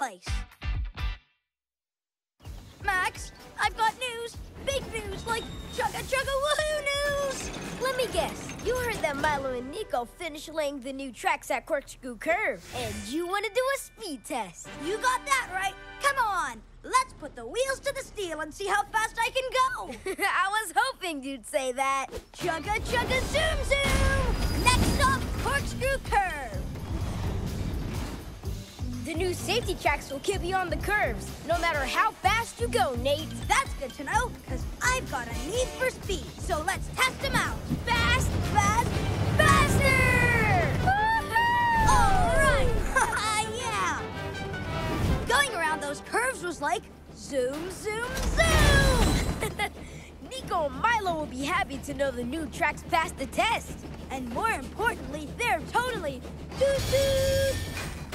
place. Max, I've got news. Big news, like chugga-chugga-woohoo news! Let me guess. You heard that Milo and Nico finished laying the new tracks at Corkscrew Curve, and you want to do a speed test. You got that right. Come on, let's put the wheels to the steel and see how fast I can go. I was hoping you'd say that. Chugga-chugga-zoom-zoom! Next up, Corkscrew Curve. The new safety tracks will keep you on the curves, no matter how fast you go, Nate. That's good to know, because I've got a need for speed. So let's test them out. Fast, fast, faster! Woohoo! All right! Yeah! Going around those curves was like zoom, zoom, zoom! Nico and Milo will be happy to know the new tracks passed the test. And more importantly, they're totally toot-toot!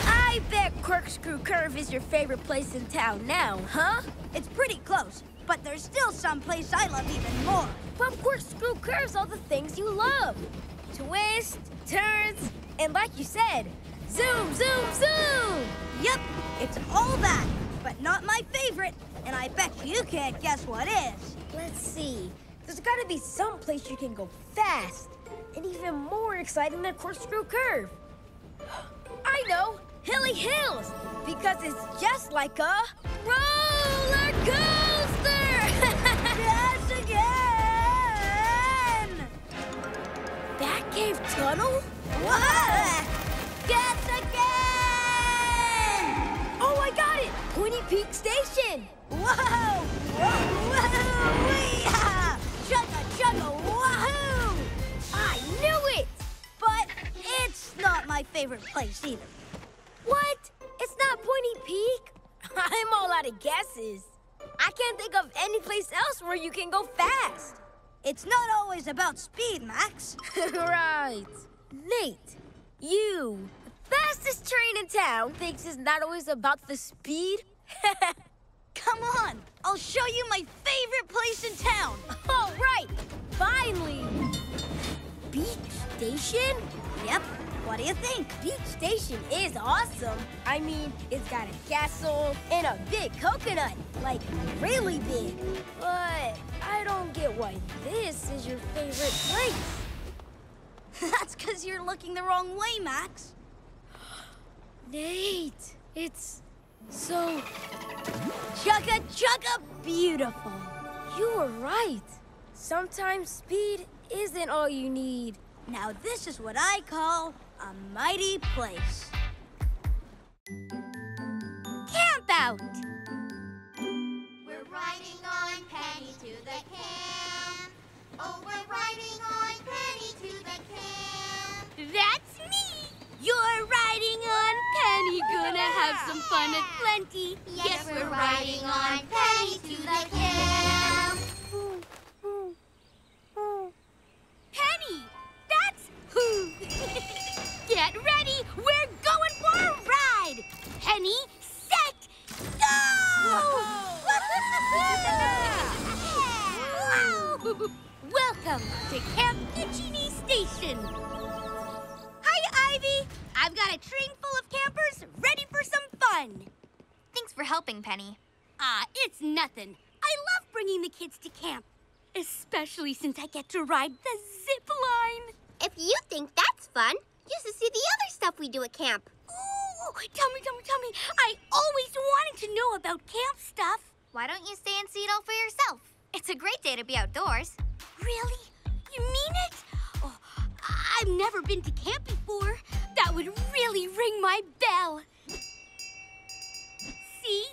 I bet Corkscrew Curve is your favorite place in town now, huh? It's pretty close, but there's still some place I love even more. But Corkscrew Curve's all the things you love. Twists, turns, and like you said, zoom, zoom, zoom! Yep, it's all that, but not my favorite, and I bet you can't guess what is. Let's see. There's gotta be some place you can go fast, and even more exciting than Corkscrew Curve. I know! Hilly Hills! Because it's just like a roller coaster! Yes, again! Bat Cave Tunnel? What? Yes, again! Oh, I got it! Pointy Peak Station! Whoa! Whoa! Whoa! Wee-ha! Chugga, chugga, wahoo! I knew it! But it's not my favorite place either. What? It's not Pointy Peak? I'm all out of guesses. I can't think of any place else where you can go fast. It's not always about speed, Max. Right. Nate, you, the fastest train in town, thinks it's not always about the speed? Come on, I'll show you my favorite place in town. All right, finally. Beach Station? Yep. What do you think? Beach Station is awesome. I mean, it's got a castle and a big coconut. Like, really big. But I don't get why this is your favorite place. That's because you're looking the wrong way, Max. Nate, it's so chugga chugga beautiful. You were right. Sometimes speed isn't all you need. Now this is what I call a mighty place. Camp out! We're riding on Penny to the camp. Oh, we're riding on Penny to the camp. That's me! You're riding on Penny. Gonna have some fun at plenty. Yes, we're riding on Penny to the camp. Penny! That's who! Get ready! We're going for a ride! Penny, set, go! Whoa. Whoa. Welcome to Camp Itchy Knee Station! Hi, Ivy! I've got a train full of campers ready for some fun! Thanks for helping, Penny. It's nothing. I love bringing the kids to camp. Especially since I get to ride the zip line. If you think that's fun, you should see the other stuff we do at camp. Ooh, tell me. I always wanted to know about camp stuff. Why don't you stay and see it all for yourself? It's a great day to be outdoors. Really? You mean it? Oh, I've never been to camp before. That would really ring my bell. See?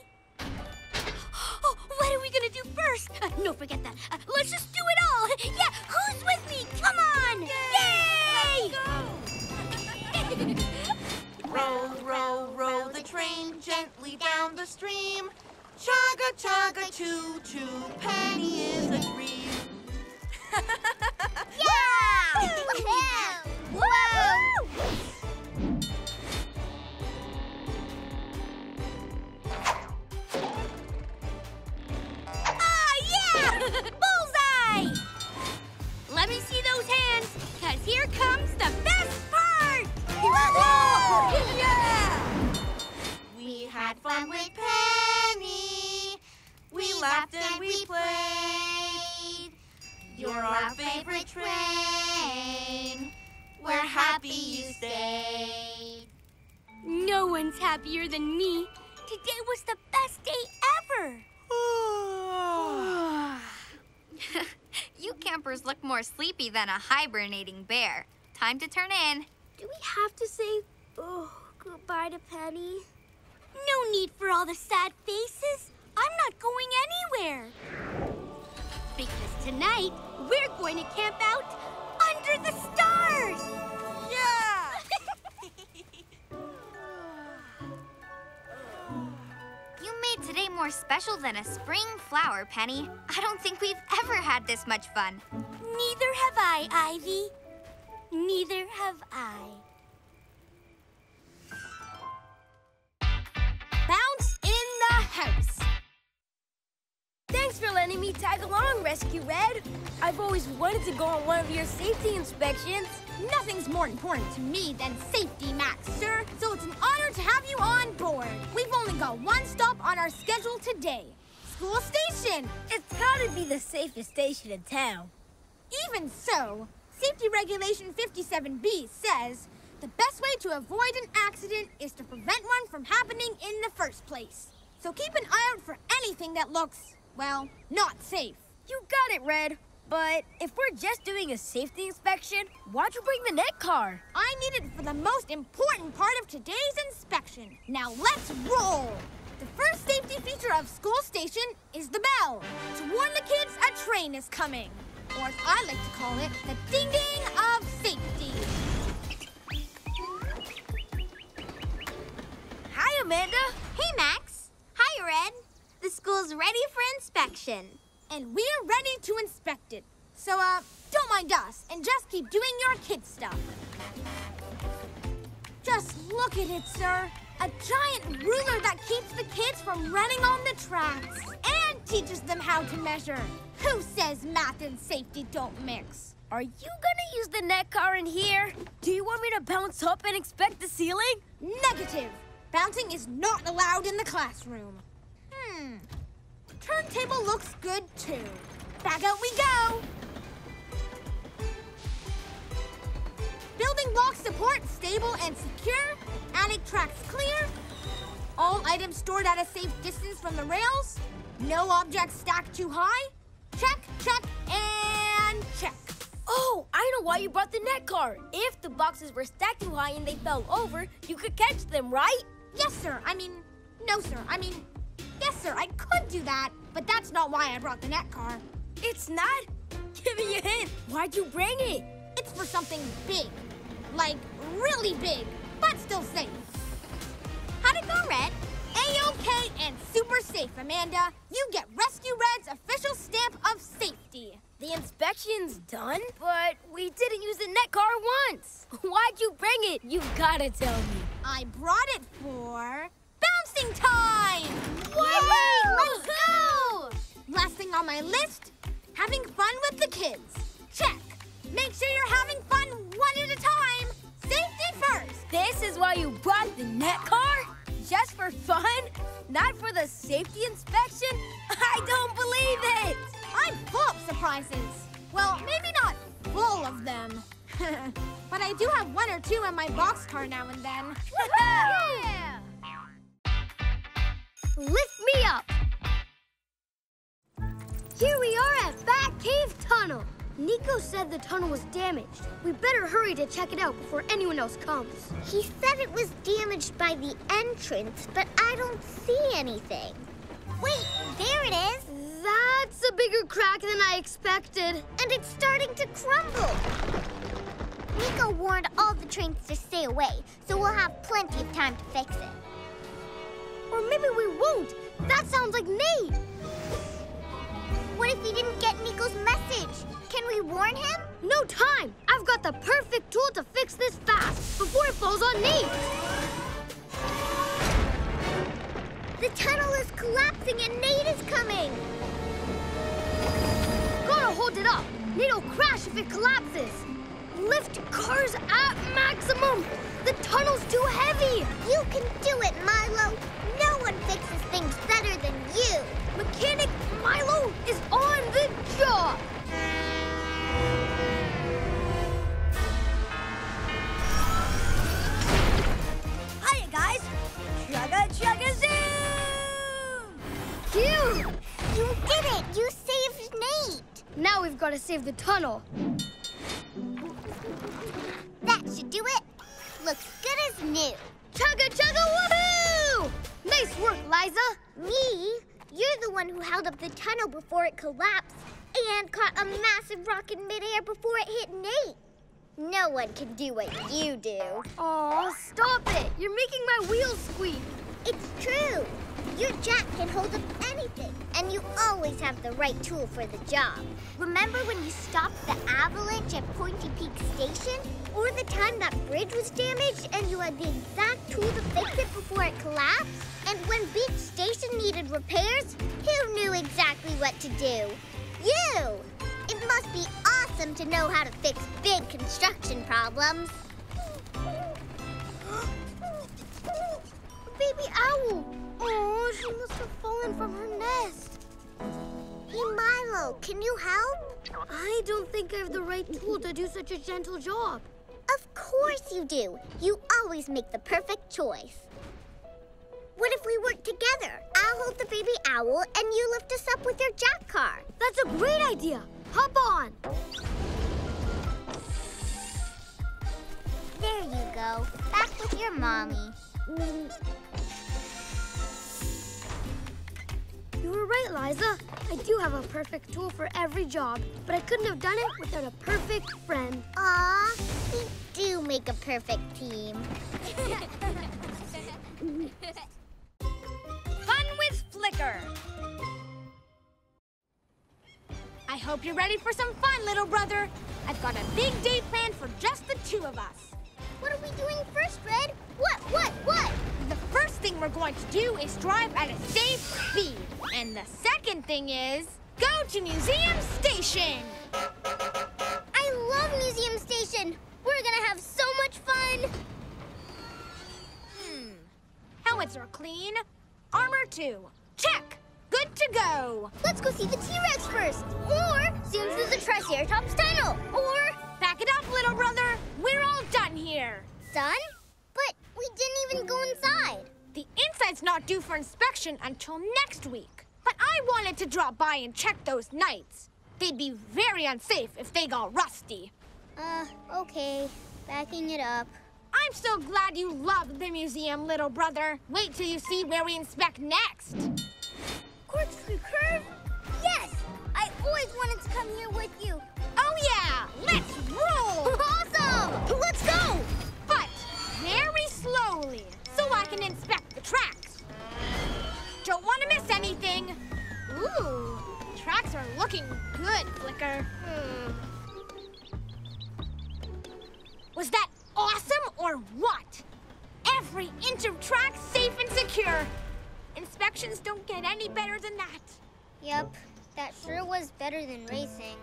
Oh, what are we gonna do first? No, forget that. Let's just do it all. Yeah, who's with me? Come on! Yay! Let's go! Row, row, row the train gently down the stream. Chugga, chugga, choo, choo. Penny is a dream. Yeah! Woo! Whoa! Bullseye! Let me see those hands, because here comes the best part! Yeah! We had fun. fun with Penny. We laughed and we played. You're our favorite train. We're happy you stayed. No one's happier than me. Today was the best day ever. You campers look more sleepy than a hibernating bear. Time to turn in. Do we have to say goodbye to Penny? No need for all the sad faces. I'm not going anywhere. Because tonight, we're going to camp out under the stars. Yeah! You made today more special than a spring flower, Penny. I don't think we've ever had this much fun. Neither have I, Ivy. Neither have I. Bounce in the house. Thanks for letting me tag along, Rescue Red. I've always wanted to go on one of your safety inspections. Nothing's more important to me than safety, Max, sir. So it's an honor to have you on board. We've only got one stop on our schedule today. School Station. It's gotta be the safest station in town. Even so, Safety Regulation 57B says the best way to avoid an accident is to prevent one from happening in the first place. So keep an eye out for anything that looks, well, not safe. You got it, Red. But if we're just doing a safety inspection, why'd you bring the net car? I need it for the most important part of today's inspection. Now let's roll. The first safety feature of School Station is the bell to warn the kids a train is coming. Or as I like to call it, the ding-ding of safety. Hi, Amanda. Hey, Max. Hi, Red. The school's ready for inspection. And we're ready to inspect it. So, don't mind us and just keep doing your kid stuff. Just look at it, sir. A giant ruler that keeps the kids from running on the tracks and teaches them how to measure. Who says math and safety don't mix? Are you gonna use the net car in here? Do you want me to bounce up and inspect the ceiling? Negative. Bouncing is not allowed in the classroom. Turntable looks good too. Back out we go. Building block support stable and secure. Attic tracks clear. All items stored at a safe distance from the rails. No objects stacked too high. Check, check, and check. Oh, I know why you brought the net car. If the boxes were stacked too high and they fell over, you could catch them, right? Yes, sir. Yes, sir, I could do that, but that's not why I brought the net car. It's not? Give me a hint. Why'd you bring it? It's for something big. Like, really big, but still safe. How'd it go, Red? A-OK and super safe, Amanda. You get Rescue Red's official stamp of safety. The inspection's done, but we didn't use the net car once. Why'd you bring it? You've got to tell me. I brought it for bouncing time! Yay! Let's go! Last thing on my list, having fun with the kids. Check. Make sure you're having fun one at a time. Safety first. This is why you brought the net car? Just for fun? Not for the safety inspection? I don't believe it! I'm full of surprises. Well, maybe not full of them. But I do have one or two in my boxcar now and then. Yeah! Lift me up! Here we are at Bat Cave Tunnel. Nico said the tunnel was damaged. We better hurry to check it out before anyone else comes. He said it was damaged by the entrance, but I don't see anything. Wait, there it is. That's a bigger crack than I expected. And it's starting to crumble. Nico warned all the trains to stay away, so we'll have plenty of time to fix it. Or maybe we won't. That sounds like Nate. What if he didn't get Nico's message? Can we warn him? No time! I've got the perfect tool to fix this fast before it falls on Nate! The tunnel is collapsing and Nate is coming! Gotta hold it up! Nate'll crash if it collapses! Lift cars at maximum! The tunnel's too heavy! You can do it, Milo! No one than you. Mechanic Milo is on the job. Hiya, guys. Chugga zoom! Dude, you did it. You saved Nate. Now we've got to save the tunnel. That should do it. Looks good as new. Chugga chugga woohoo! Nice work, Liza. Me? You're the one who held up the tunnel before it collapsed and caught a massive rock in midair before it hit Nate. No one can do what you do. Aw, stop it! You're making my wheels squeak. It's true. Your jack can hold up anything, and you always have the right tool for the job. Remember when you stopped the avalanche at Pointy Peak Station? Or the time that bridge was damaged and you had the exact tool to fix it before it collapsed? And when Beach Station needed repairs, who knew exactly what to do? You! It must be awesome to know how to fix big construction problems. Baby owl! Oh, she must have fallen from her nest. Hey, Milo, can you help? I don't think I have the right tool to do such a gentle job. Of course you do. You always make the perfect choice. What if we work together? I'll hold the baby owl and you lift us up with your jack car. That's a great idea. Hop on. There you go. Back with your mommy. You were right, Liza. I do have a perfect tool for every job, but I couldn't have done it without a perfect friend. Aw, we do make a perfect team. Fun with Flicker. I hope you're ready for some fun, little brother. I've got a big day planned for just the two of us. What are we doing first, Red? What? The first thing we're going to do is drive at a safe speed. And the second thing is go to Museum Station. I love Museum Station. We're gonna have so much fun. Helmets are clean. Armor too. Check. Good to go. Let's go see the T-Rex first. Or zoom through the Triceratops Tunnel. Or back it up, little brother. We're all done here. Done? But we didn't even go inside. The inside's not due for inspection until next week. But I wanted to drop by and check those knights. They'd be very unsafe if they got rusty. Okay. Backing it up. I'm so glad you love the museum, little brother. Wait till you see where we inspect next. Corkscrew Curve? Yes! I always wanted to come here with you. Oh, yeah! Let's roll! Awesome! Let's go! But very slowly, so I can inspect the tracks. Don't want to miss anything. Ooh, tracks are looking good, Flicker. Was that awesome or what? Every inch of track safe and secure. Inspections don't get any better than that. Yep, that sure was better than racing.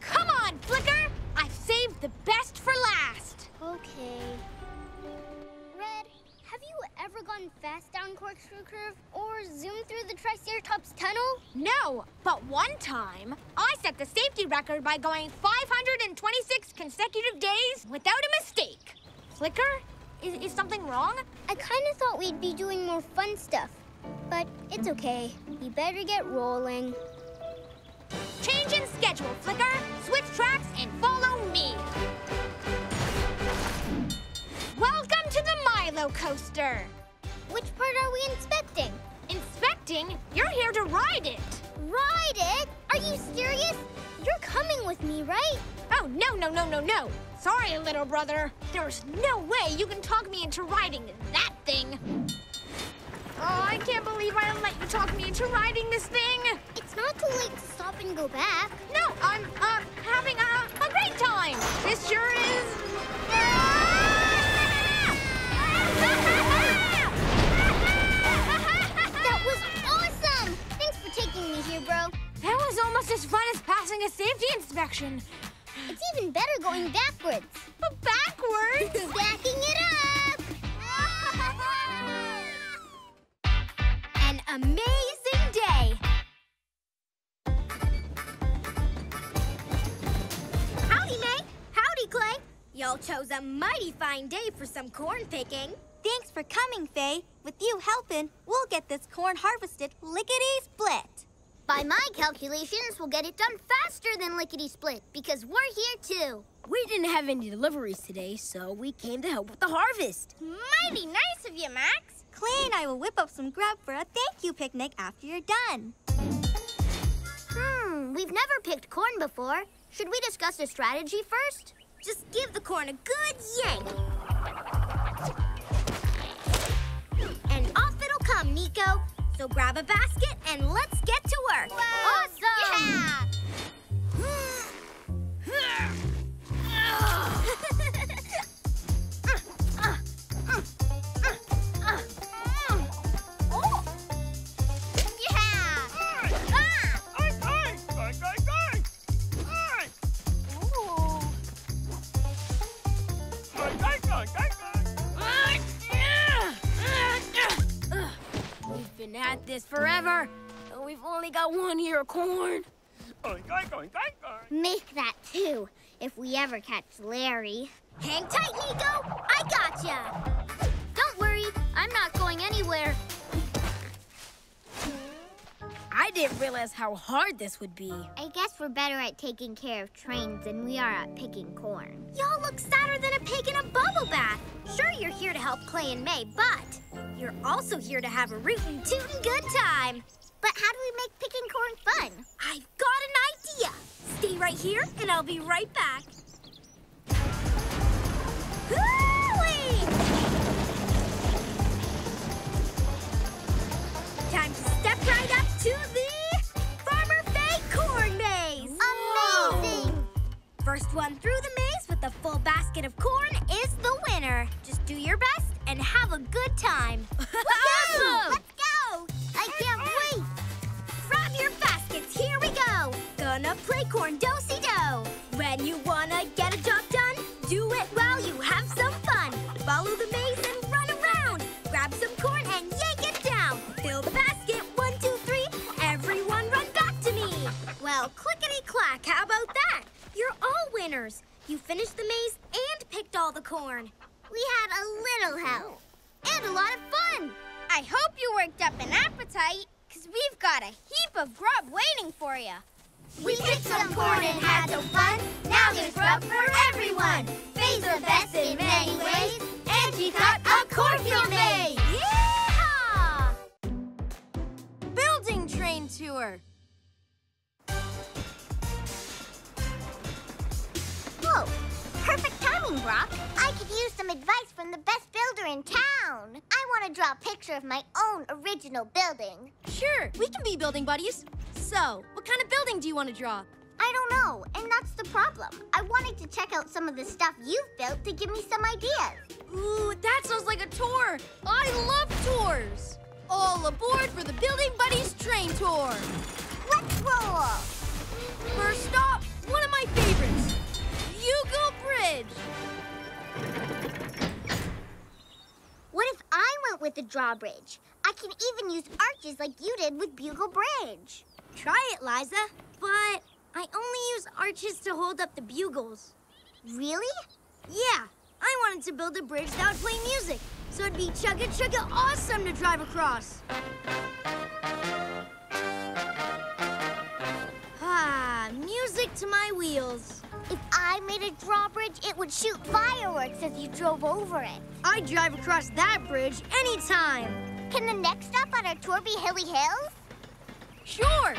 Come on, Flicker! I've saved the best for last. Okay. Red, have you ever gone fast down Corkscrew Curve or zoomed through the Triceratops Tunnel? No, but one time, I set the safety record by going 526 consecutive days without a mistake. Flicker, is something wrong? I kind of thought we'd be doing more fun stuff, but it's okay. You better get rolling. Change in schedule, Flicker. Switch tracks and follow me. Welcome to the Milo Coaster. Which part are we inspecting? Inspecting? You're here to ride it. Ride it? Are you serious? You're coming with me, right? Oh, no. Sorry, little brother. There's no way you can talk me into riding that thing. Oh, I can't believe I let you talk me into riding this thing. It's not too late to stop and go back. No, I'm having a great time. This sure is... That was awesome! Thanks for taking me here, bro. That was almost as fun as passing a safety inspection. It's even better going backwards. But backwards? Backing it up! Amazing! Y'all chose a mighty fine day for some corn picking. Thanks for coming, Faye. With you helping, we'll get this corn harvested lickety-split. By my calculations, we'll get it done faster than lickety-split because we're here too. We didn't have any deliveries today, so we came to help with the harvest. Mighty nice of you, Max. Clay and I will whip up some grub for a thank you picnic after you're done. We've never picked corn before. Should we discuss a strategy first? Just give the corn a good yank. And off it'll come, Nico. So grab a basket and let's get to work. Whoa. Awesome! Yeah! At this forever. We've only got one ear of corn. Make that two if we ever catch Larry. Hang tight, Nico. I gotcha. Don't worry, I'm not going anywhere. I didn't realize how hard this would be. I guess we're better at taking care of trains than we are at picking corn. Y'all look sadder than a pig in a bubble bath. Sure, you're here to help Clay and May, but you're also here to have a rootin' tootin' good time. But how do we make picking corn fun? I've got an idea. Stay right here, and I'll be right back. Hoo-wee! Time to step right up to the Farmer Faye corn maze. Amazing! Whoa. First one through the maze with a full basket of corn is the winner. Just do your best and have a good time. Awesome! Let's go! I can't wait! Grab your baskets, here we go! Gonna play corn do-si-do. When you wanna get a job done, do it while you have some fun. Follow the maze and run around. Grab some corn and yank it down. Fill the basket, 1, 2, 3. Everyone run back to me. Well, clickety-clack, how about that? You're all winners. You finished the maze and picked all the corn. We had a little help and a lot of fun. I hope you worked up an appetite, because we've got a heap of grub waiting for you. We picked some corn and had some fun. Now there's grub for everyone. Faye's the best in many ways, and she got a cornfield maze. Yeehaw! Building train tour. Whoa, perfect timing, Brock. I could use some advice from the best builder in town. I want to draw a picture of my own original building. Sure, we can be building buddies. So, what kind of building do you want to draw? I don't know, and that's the problem. I wanted to check out some of the stuff you've built to give me some ideas. Ooh, that sounds like a tour. I love tours. All aboard for the Building Buddies train tour. Let's roll. First stop, one of my favorites, Bugle Bridge. What if I went with the drawbridge? I can even use arches like you did with Bugle Bridge. Try it, Liza. But I only use arches to hold up the bugles. Really? Yeah. I wanted to build a bridge that would play music, so it'd be chugga-chugga awesome to drive across. Music to my wheels. If I made a drawbridge, it would shoot fireworks as you drove over it. I'd drive across that bridge anytime. Can the next stop on our tour be Hilly Hills? Sure.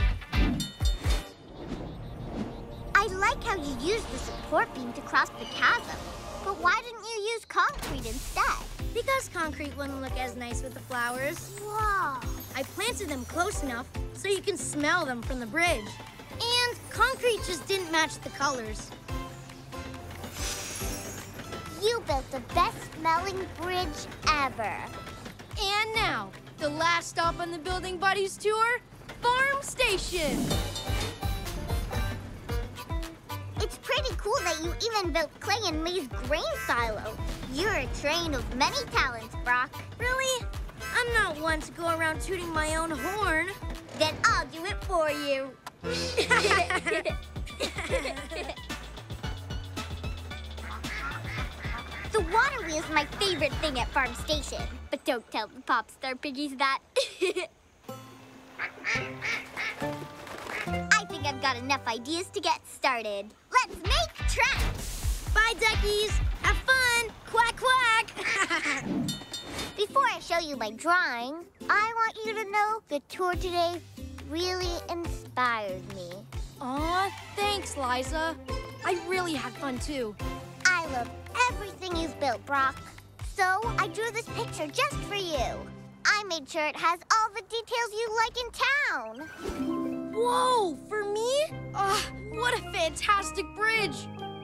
I like how you used the support beam to cross the chasm, but why didn't you use concrete instead? Because concrete wouldn't look as nice with the flowers. Whoa. I planted them close enough so you can smell them from the bridge. And concrete just didn't match the colors. You built the best-smelling bridge ever. And now, the last stop on the Building Buddies tour, Farm Station. It's pretty cool that you even built Clay and May's grain silo. You're a train of many talents, Brock. Really? I'm not one to go around tooting my own horn. Then I'll do it for you. The water wheel is my favorite thing at Farm Station. But don't tell the pop star piggies that. I think I've got enough ideas to get started. Let's make tracks! Bye, duckies! Have fun! Quack, quack! Before I show you my drawing, I want you to know the tour today really inspired me. Aw, thanks, Liza. I really had fun, too. I love everything you've built, Brock. So I drew this picture just for you. I made sure it has all the details you like in town. Whoa, for me? Oh, what a fantastic bridge.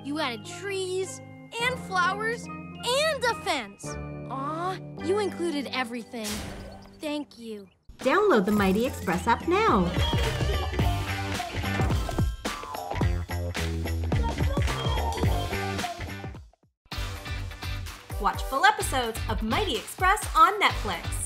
You added trees and flowers and a fence. Aw, you included everything. Thank you. Download the Mighty Express app now. Watch full episodes of Mighty Express on Netflix.